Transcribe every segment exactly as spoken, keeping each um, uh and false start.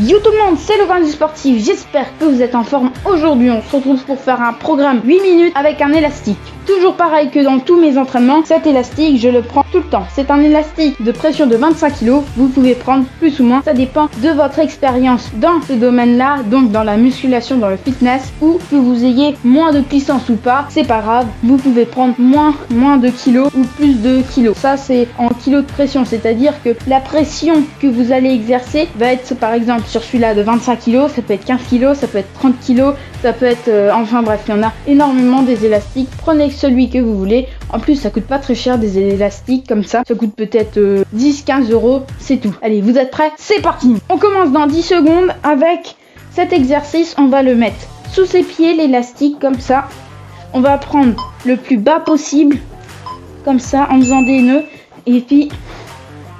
Yo tout le monde, c'est le coin du Sportif, j'espère que vous êtes en forme. Aujourd'hui on se retrouve pour faire un programme huit minutes avec un élastique. Toujours pareil que dans tous mes entraînements, cet élastique je le prends tout le temps. C'est un élastique de pression de vingt-cinq kilos, vous pouvez prendre plus ou moins, ça dépend de votre expérience dans ce domaine là, donc dans la musculation, dans le fitness, ou que vous ayez moins de puissance ou pas, c'est pas grave, vous pouvez prendre moins, moins de kilos ou plus de kilos. Ça c'est en kilos de pression, c'est à dire que la pression que vous allez exercer va être par exemple sur celui-là de vingt-cinq kilos, ça peut être quinze kilos, ça peut être trente kilos, ça peut être euh, enfin bref, il y en a énormément des élastiques, prenez celui que vous voulez. En plus ça coûte pas très cher des élastiques comme ça, ça coûte peut-être euh, dix quinze euros, c'est tout. Allez, vous êtes prêts? C'est parti. On commence dans dix secondes avec cet exercice, on va le mettre sous ses pieds l'élastique comme ça, on va prendre le plus bas possible comme ça en faisant des nœuds et puis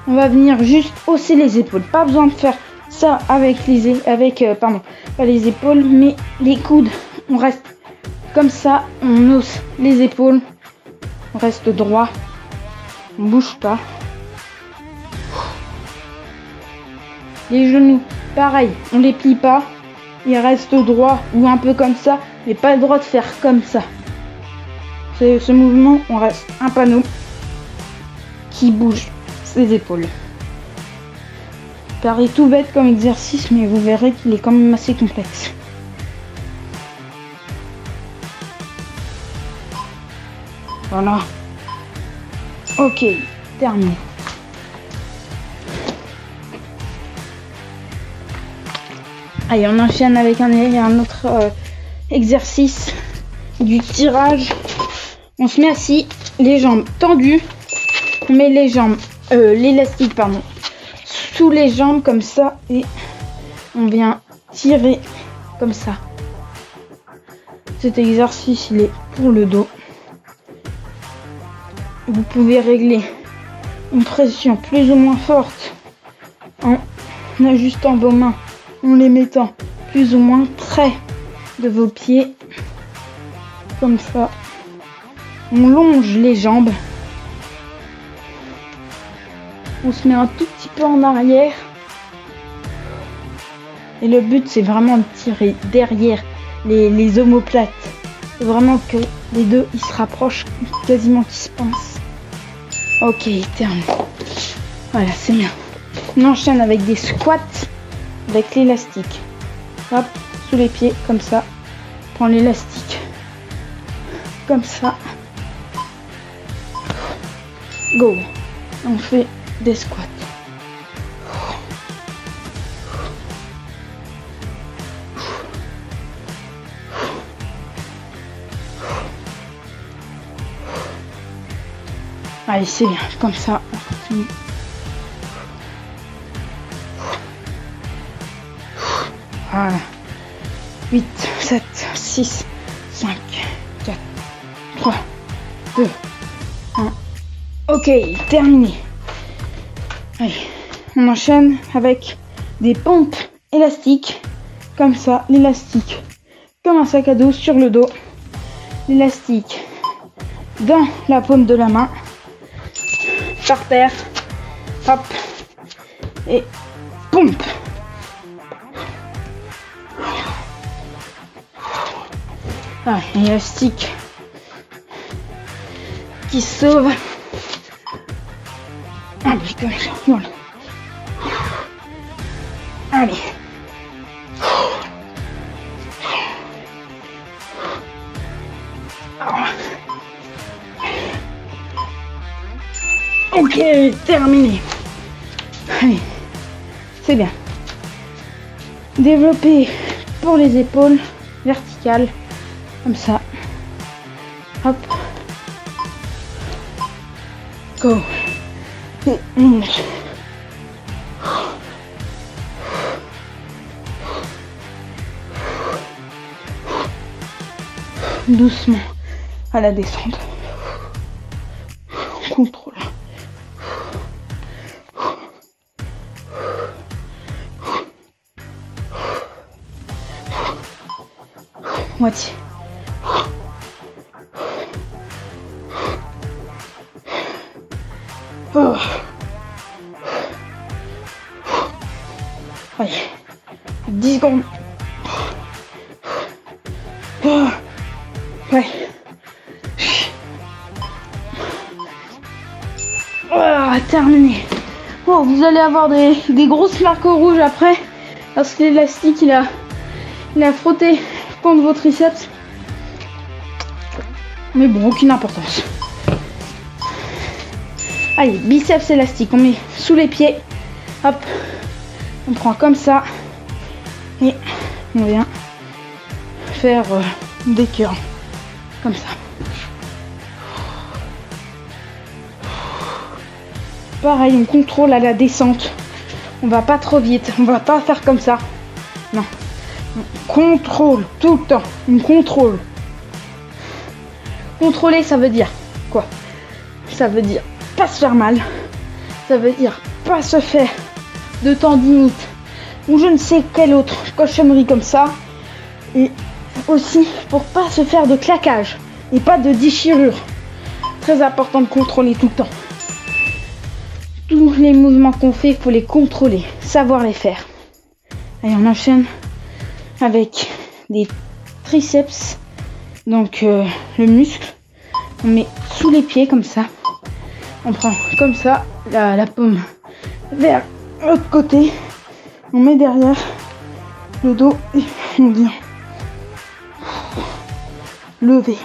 on va venir juste hausser les épaules, pas besoin de faire ça avec les avec euh, pardon pas les épaules mais les coudes, on reste comme ça, on hausse les épaules, on reste droit, on bouge pas, les genoux pareil, on les plie pas, ils restent droit ou un peu comme ça, mais pas le droit de faire comme ça, c'est ce mouvement, on reste un panneau qui bouge ses épaules. Ça paraît tout bête comme exercice, mais vous verrez qu'il est quand même assez complexe. Voilà. Ok, terminé. Allez, on enchaîne avec un, un autre euh, exercice du tirage. On se met assis, les jambes tendues. On met les jambes, euh, l'élastique, pardon. Sous les jambes comme ça et on vient tirer comme ça. Cet exercice il est pour le dos, vous pouvez régler une pression plus ou moins forte en ajustant vos mains, en les mettant plus ou moins près de vos pieds comme ça, on longe les jambes, on se met un tout petit peu en arrière et le but c'est vraiment de tirer derrière les, les omoplates, vraiment que les deux ils se rapprochent quasiment, qu'ils se pincent. Ok, terminé. Voilà, c'est bien. On enchaîne avec des squats avec l'élastique, hop, sous les pieds comme ça, prends l'élastique comme ça, go, on fait des squats. Allez, c'est bien, comme ça on continue. Voilà. huit, sept, six, cinq, quatre, trois, deux, un. Ok, terminé. Allez, on enchaîne avec des pompes élastiques, comme ça, l'élastique, comme un sac à dos sur le dos, l'élastique dans la paume de la main, par terre, hop, et pompe. Ah, l'élastique qui sauve. Allez, comme ça, voilà. Allez. Ok, terminé. Allez, c'est bien. Développer pour les épaules verticales, comme ça. Hop. Go. Doucement à la descente, contrôle. Moitié. Oh. Allez, dix secondes. Ouais. Ah, terminé. Bon, vous allez avoir des, des grosses marques rouges après, parce que l'élastique il a, il a frotté contre vos triceps. Mais bon, aucune importance. Allez, biceps élastique, on met sous les pieds. Hop, on prend comme ça. Et on vient faire euh, des cœurs. Comme ça. Pareil, on contrôle à la descente. On va pas trop vite. On va pas faire comme ça. Non. On contrôle tout le temps. On contrôle. Contrôler, ça veut dire quoi? Ça veut dire pas se faire mal, ça veut dire pas se faire de tendinite ou je ne sais quelle autre cochonnerie comme ça, et aussi pour pas se faire de claquage et pas de déchirure. Très important de contrôler tout le temps. Tous les mouvements qu'on fait, il faut les contrôler, savoir les faire. Allez, on enchaîne avec des triceps. Donc euh, le muscle, on met sous les pieds comme ça. On prend comme ça la, la paume vers l'autre côté. On met derrière le dos et on vient lever.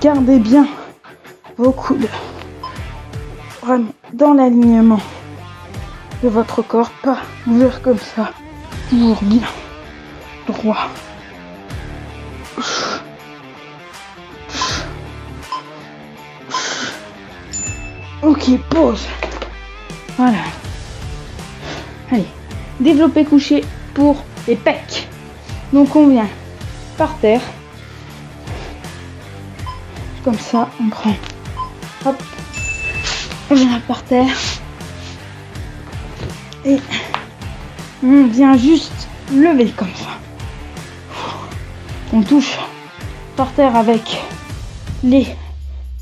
Gardez bien vos coudes vraiment dans l'alignement de votre corps, pas ouvert comme ça. Toujours bien droit. Ok, pause. Voilà. Allez, développé couché pour les pecs. Donc on vient par terre. Comme ça, on prend. Hop. On vient par terre. Et on vient juste lever comme ça. On touche par terre avec les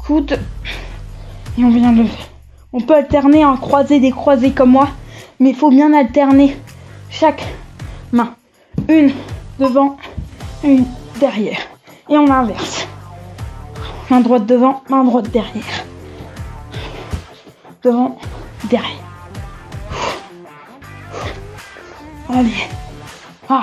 coudes. Et on vient lever. On peut alterner en croisé, décroisé comme moi. Mais il faut bien alterner chaque main. Une devant, une derrière. Et on inverse. Main droite devant, main droite derrière. Devant, derrière. Allez. Ah.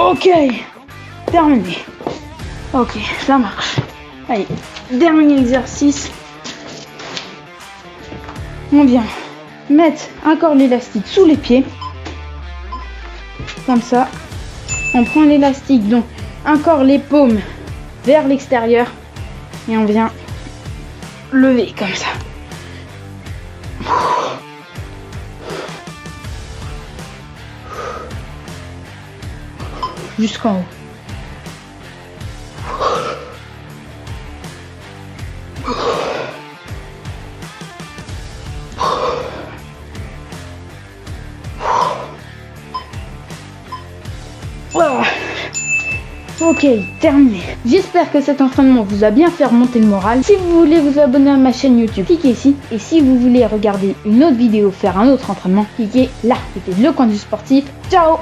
Ok, terminé. Ok, ça marche. Allez, dernier exercice. On vient mettre un corps d'élastique sous les pieds. Comme ça. On prend l'élastique, donc un corps les paumes vers l'extérieur. Et on vient lever comme ça. Jusqu'en haut. Wow. Ok, terminé. J'espère que cet entraînement vous a bien fait remonter le moral. Si vous voulez vous abonner à ma chaîne YouTube, cliquez ici. Et si vous voulez regarder une autre vidéo, faire un autre entraînement, cliquez là. C'était le coin du sportif. Ciao!